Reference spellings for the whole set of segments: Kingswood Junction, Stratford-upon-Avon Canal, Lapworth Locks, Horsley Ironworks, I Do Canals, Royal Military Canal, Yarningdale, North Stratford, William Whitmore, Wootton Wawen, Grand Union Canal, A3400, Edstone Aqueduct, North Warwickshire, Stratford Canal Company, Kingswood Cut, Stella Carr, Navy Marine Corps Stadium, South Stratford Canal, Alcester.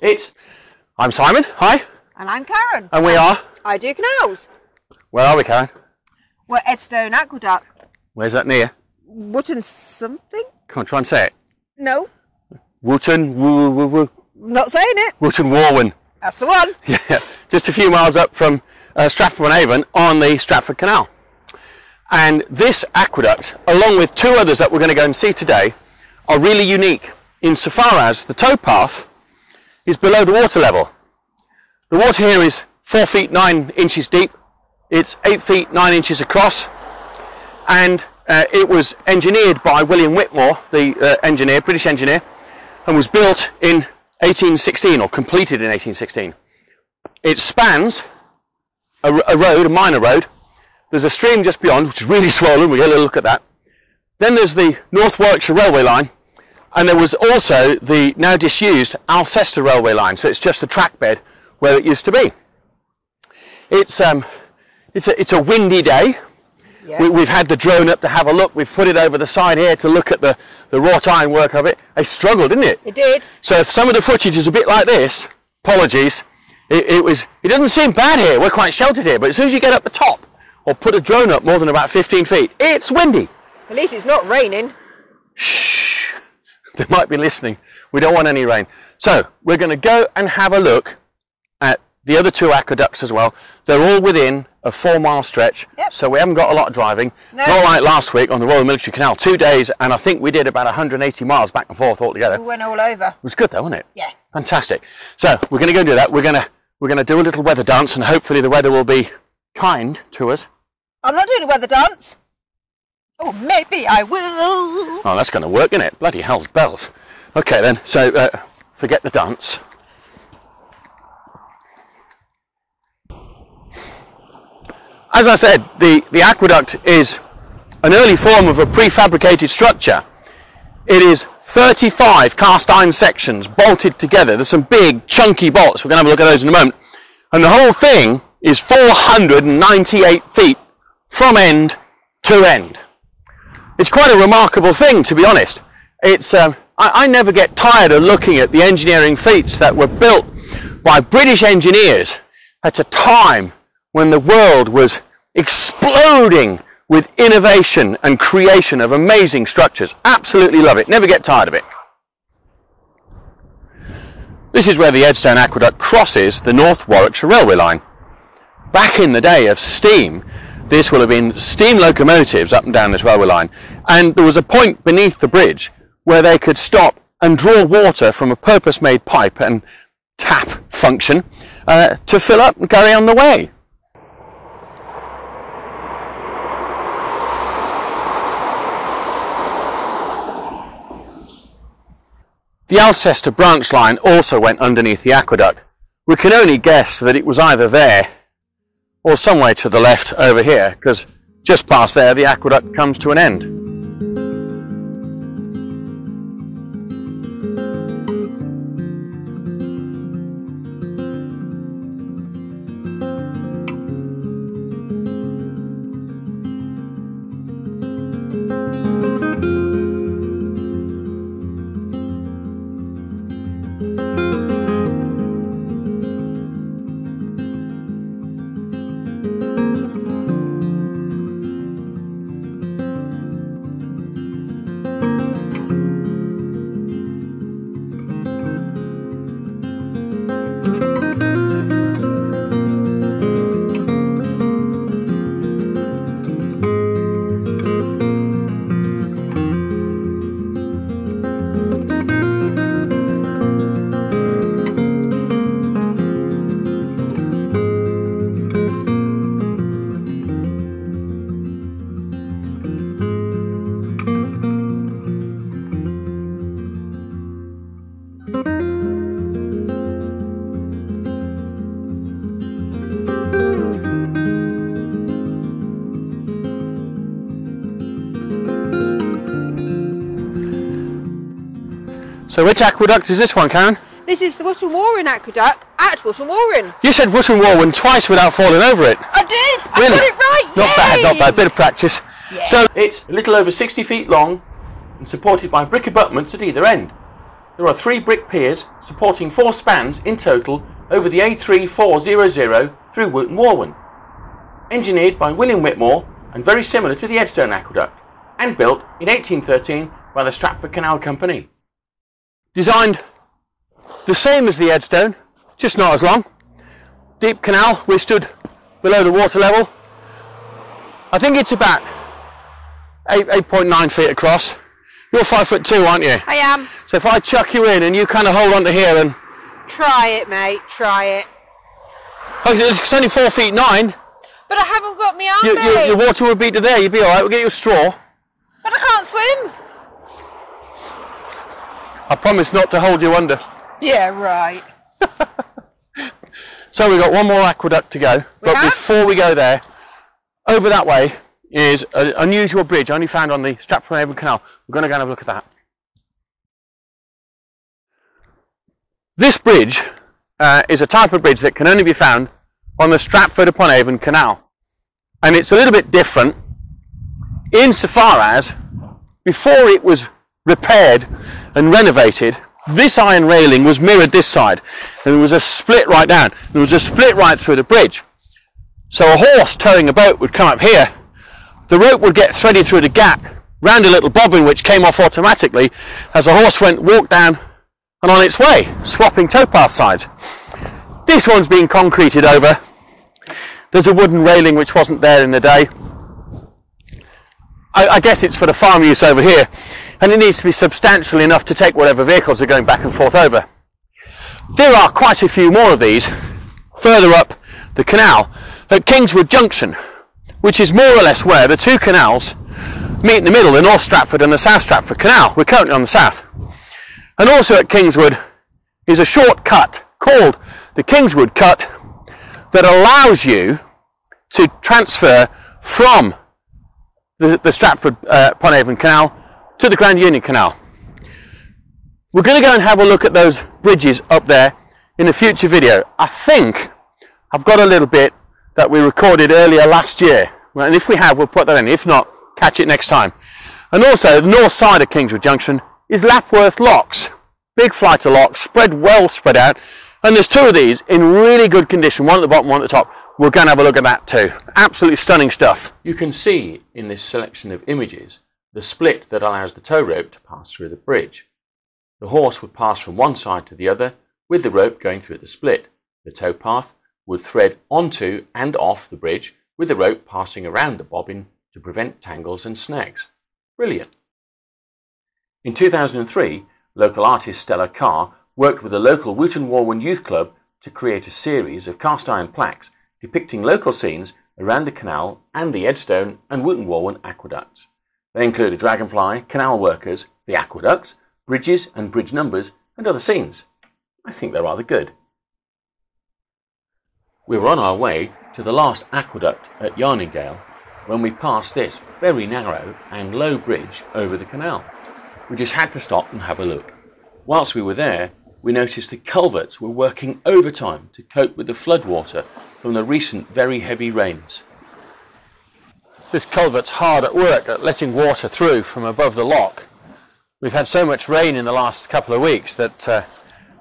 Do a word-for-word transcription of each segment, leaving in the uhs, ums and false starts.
It's... I'm Simon, hi. And I'm Karen. And we are... I Do Canals. Where are we, Karen? We're Edstone Aqueduct. Where's that near? Wootton something? Come on, try and say it. No. Wootton, woo, woo, woo. Not saying it. Wootton Wawen. That's the one. Yeah, just a few miles up from uh, Stratford-upon-Avon on the Stratford Canal. And this aqueduct, along with two others that we're going to go and see today, are really unique insofar as the towpath is below the water level. The water here is four feet nine inches deep, it's eight feet nine inches across, and uh, it was engineered by William Whitmore, the uh, engineer, British engineer, and was built in eighteen sixteen, or completed in eighteen sixteen. It spans a, a road, a minor road. There's a stream just beyond, which is really swollen, we're going to look at that. Then there's the North Warwickshire railway line, and there was also the now disused Alcester railway line, so it's just the track bed where it used to be. It's um, it's a, it's a windy day. Yes. We, we've had the drone up to have a look. We've put it over the side here to look at the, the wrought iron work of it. It struggled, didn't it? It did. So if some of the footage is a bit like this, apologies. It, it was. It doesn't seem bad here. We're quite sheltered here, but as soon as you get up the top or put a drone up more than about fifteen feet, it's windy. At least it's not raining. Shh. They might be listening. We don't want any rain. So we're going to go and have a look at the other two aqueducts as well. They're all within a four mile stretch. Yep. So we haven't got a lot of driving. No. Not like last week on the Royal Military Canal. Two days and I think we did about one hundred eighty miles back and forth altogether. We went all over. It was good though, wasn't it? Yeah. Fantastic. So we're going to go do that. We're going to, we're going to do a little weather dance and hopefully the weather will be kind to us. I'm not doing a weather dance. Oh, maybe I will. Oh, that's going to work, isn't it? Bloody hell's bells. Okay then, so uh, forget the dance. As I said, the, the aqueduct is an early form of a prefabricated structure. It is thirty-five cast iron sections bolted together. There's some big chunky bolts. We're going to have a look at those in a moment. And the whole thing is four hundred ninety-eight feet from end to end. It's quite a remarkable thing, to be honest. It's, um, I, I never get tired of looking at the engineering feats that were built by British engineers at a time when the world was exploding with innovation and creation of amazing structures. Absolutely love it. Never get tired of it. This is where the Edstone Aqueduct crosses the North Warwickshire railway line. Back in the day of steam, this will have been steam locomotives up and down this railway line, and there was a point beneath the bridge where they could stop and draw water from a purpose-made pipe and tap function uh, to fill up and carry on the way. The Alcester branch line also went underneath the aqueduct. We can only guess that it was either there or some way to the left over here, because just past there the aqueduct comes to an end. So which aqueduct is this one, Karen? This is the Wootton Wawen aqueduct at Wootton Wawen. You said Wootton Wawen twice without falling over it. I did! Really? I got it right! Not Yay. bad, not bad. Bit of practice. Yeah. So it's a little over sixty feet long and supported by brick abutments at either end. there are three brick piers supporting four spans in total over the A three four hundred through Wootton Wawen, engineered by William Whitmore and very similar to the Edstone Aqueduct, and built in eighteen thirteen by the Stratford Canal Company. Designed the same as the Edstone, just not as long. Deep canal, withstood below the water level. I think it's about eight point nine feet across. You're five foot two, aren't you? I am. So if I chuck you in and you kind of hold on to here and... Try it, mate, try it. Okay, it's only four feet nine. But I haven't got my arm, you, you, your water will be to there, you'd be all right, we'll get you a straw. But I can't swim. I promise not to hold you under. Yeah, right. So we've got one more aqueduct to go, we but have? Before we go there, over that way is an unusual bridge only found on the Stratford-upon-Avon Canal. We're going to go and have a look at that. This bridge uh, is a type of bridge that can only be found on the Stratford-upon-Avon Canal, and it's a little bit different insofar as before it was repaired and renovated, this iron railing was mirrored this side, and there was a split right down. There was a split right through the bridge. So a horse towing a boat would come up here, the rope would get threaded through the gap, round a little bobbin which came off automatically as the horse went, walked down and on its way, swapping towpath sides. This one's been concreted over. There's a wooden railing which wasn't there in the day. I, I guess it's for the farm use over here. And it needs to be substantial enough to take whatever vehicles are going back and forth over. There are quite a few more of these further up the canal at Kingswood Junction, which is more or less where the two canals meet in the middle, the North Stratford and the South Stratford Canal. We're currently on the south. And also at Kingswood is a short cut called the Kingswood Cut that allows you to transfer from the, the Stratford-upon-Avon uh, Canal to the Grand Union Canal. We're going to go and have a look at those bridges up there in a future video. I think I've got a little bit that we recorded earlier last year, and if we have, we'll put that in. If not, catch it next time. And also, the north side of Kingswood Junction is Lapworth Locks. Big flight of locks, spread well spread out, and there's two of these in really good condition, one at the bottom, one at the top. We're going to have a look at that too. Absolutely stunning stuff. You can see in this selection of images the split that allows the tow rope to pass through the bridge. The horse would pass from one side to the other with the rope going through the split. The tow path would thread onto and off the bridge with the rope passing around the bobbin to prevent tangles and snags. Brilliant. In two thousand three, local artist Stella Carr worked with the local Wootton Wawen Youth Club to create a series of cast iron plaques depicting local scenes around the canal and the Edstone and Wootton Wawen aqueducts. They include a dragonfly, canal workers, the aqueducts, bridges and bridge numbers, and other scenes. I think they're rather good. We were on our way to the last aqueduct at Yarningdale when we passed this very narrow and low bridge over the canal. We just had to stop and have a look. Whilst we were there, we noticed the culverts were working overtime to cope with the floodwater from the recent very heavy rains. This culvert's hard at work at letting water through from above the lock. We've had so much rain in the last couple of weeks that uh,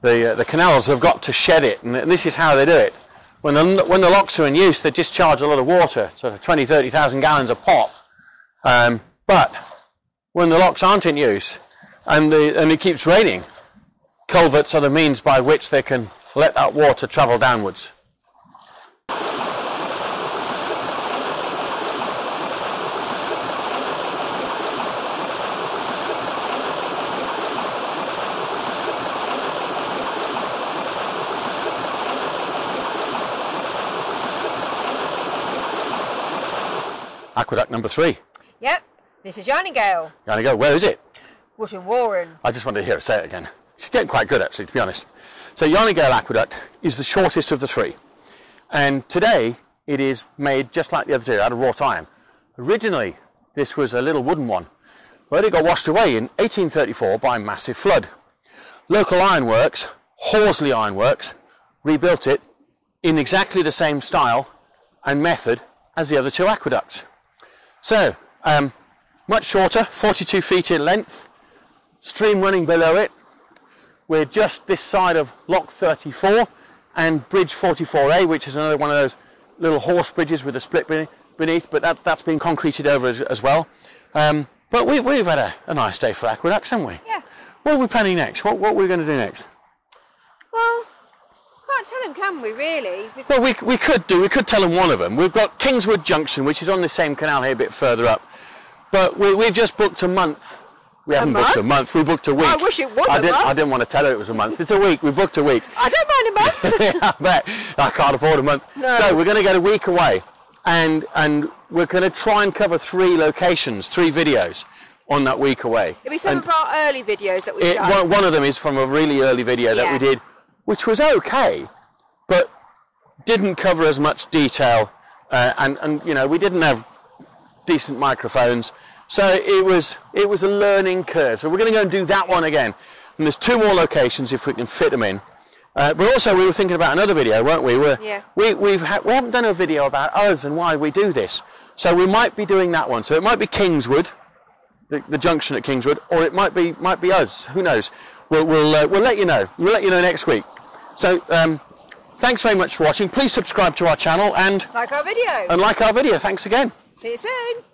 the, uh, the canals have got to shed it, and this is how they do it. When the, when the locks are in use, they discharge a lot of water, sort of twenty, thirty thousand gallons a pop. Um, but when the locks aren't in use and, the, and it keeps raining, culverts are the means by which they can let that water travel downwards. Aqueduct number three. Yep, this is Yarningdale. Yarningdale, where is it? Wootton Wawen. I just wanted to hear her say it again. She's getting quite good actually, to be honest. So Yarningdale Aqueduct is the shortest of the three. And today it is made just like the other two, out of wrought iron. Originally this was a little wooden one, but it got washed away in eighteen thirty-four by a massive flood. Local ironworks, Horsley Ironworks, rebuilt it in exactly the same style and method as the other two aqueducts. So, um, much shorter, forty-two feet in length, stream running below it, We're just this side of Lock thirty-four and Bridge forty-four A, which is another one of those little horse bridges with a split beneath, but that, that's been concreted over as, as well. Um, but we, we've had a, a nice day for aqueducts, haven't we? Yeah. What are we planning next? What, what are we going to do next? Well, can't tell them, can we, really? Because well, we, we could do. We could tell them one of them. We've got Kingswood Junction, which is on the same canal here a bit further up. But we, we've just booked a month. We haven't a booked month? a month. We booked a week. I wish it was I a didn't, month. I didn't want to tell her it was a month. It's a week. We booked a week. I don't mind a month. I bet. I can't afford a month. No. So we're going to get a week away. And, and we're going to try and cover three locations, three videos on that week away. It'll be some and of our early videos that we've it, done. One, one of them is from a really early video yeah. that we did, which was okay, but didn't cover as much detail. Uh, and, and, you know, we didn't have decent microphones. So it was, it was a learning curve. So we're going to go and do that one again. And there's two more locations if we can fit them in. Uh, but also we were thinking about another video, weren't we? We're, yeah. We, we've ha we haven't done a video about us and why we do this. So we might be doing that one. So it might be Kingswood, the, the junction at Kingswood, or it might be, might be us. Who knows? We'll, we'll, uh, we'll let you know. We'll let you know next week. So um, thanks very much for watching. Please subscribe to our channel and... like our video. And like our video. Thanks again. See you soon.